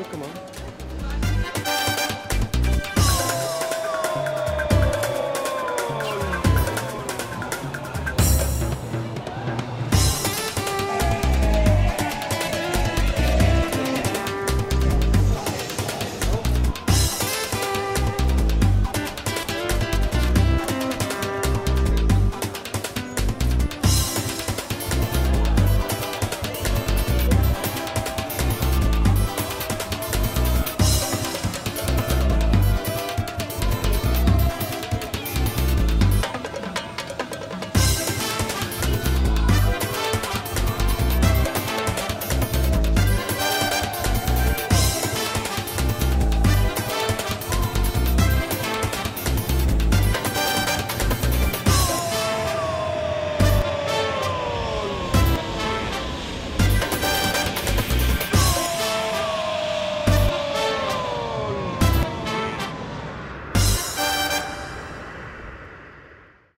Look, come on.